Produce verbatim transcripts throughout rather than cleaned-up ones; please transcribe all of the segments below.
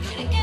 Thank you.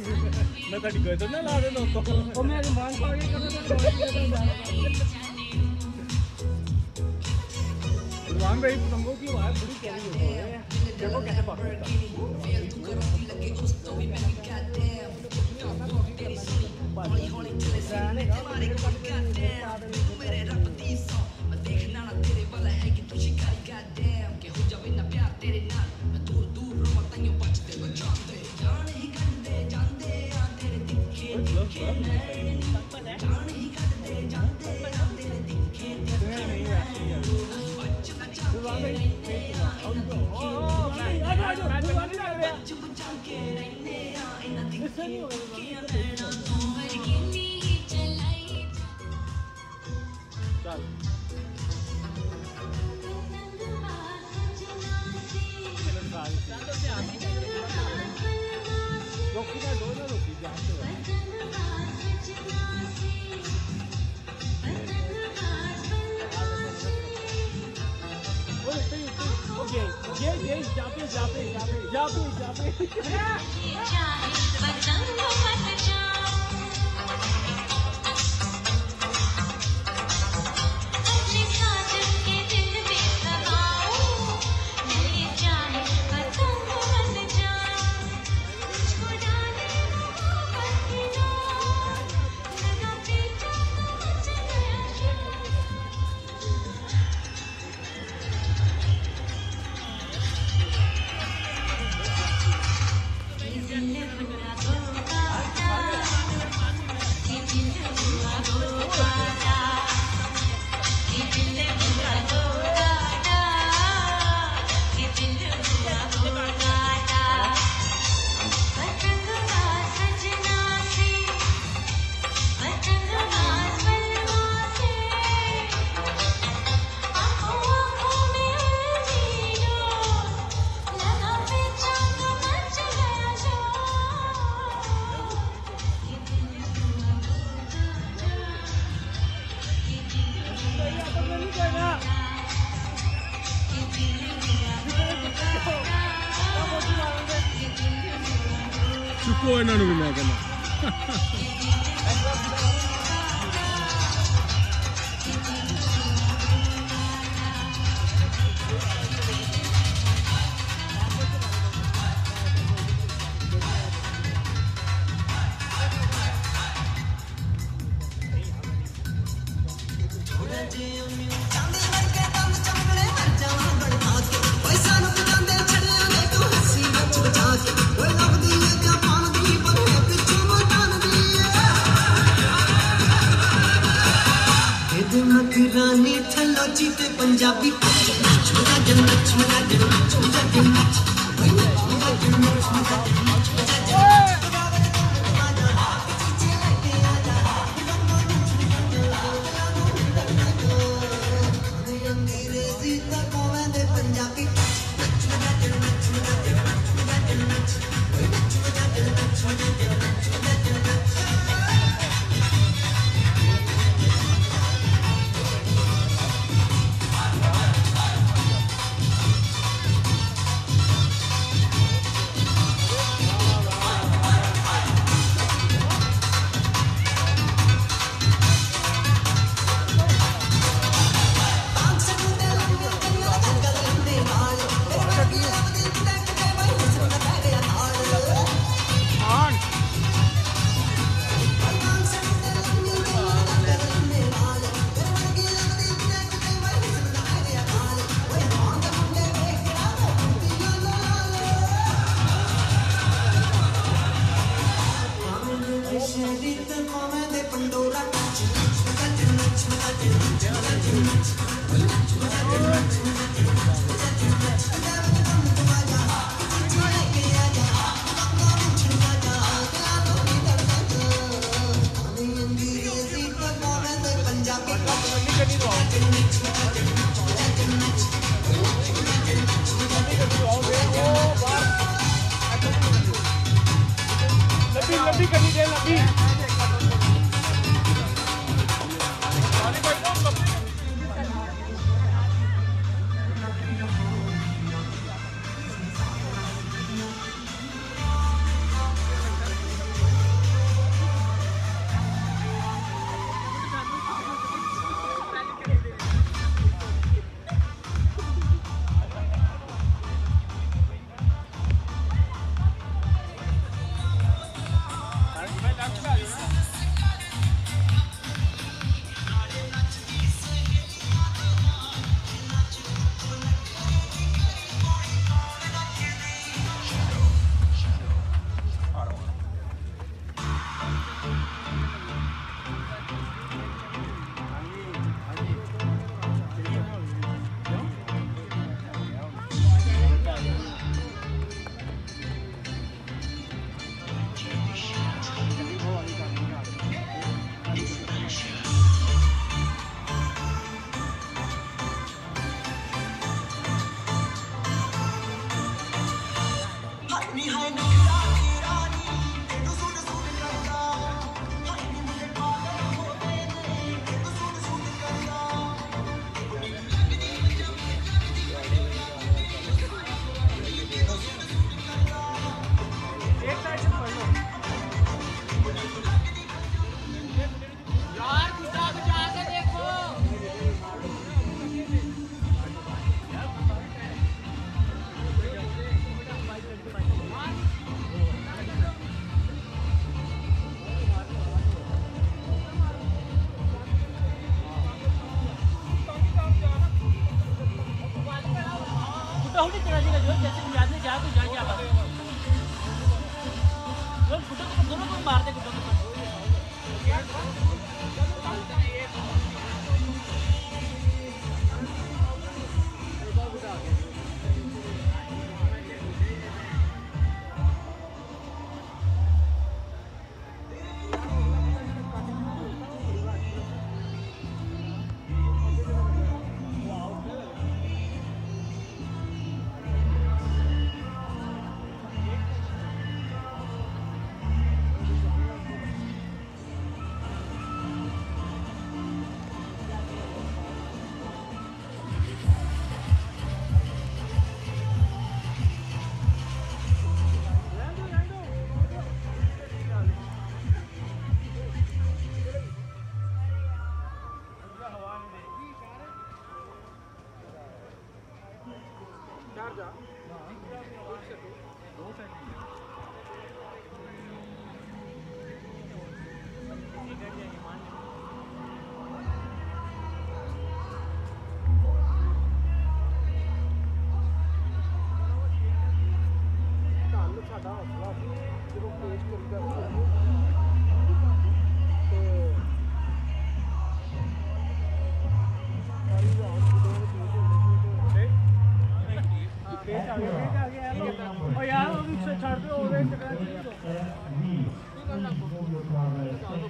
I मैं तो डिगो तो ना ला रहे ना तो ओ मैं मान खा के करना वांग भाई तुमको की बात बड़ी कैरी हो रही है देखो कैसे पकड़ Let's go.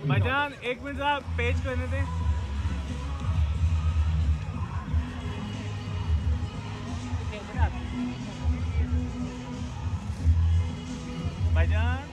भाईजान एक मिनट आप पेज करने दें। भाईजान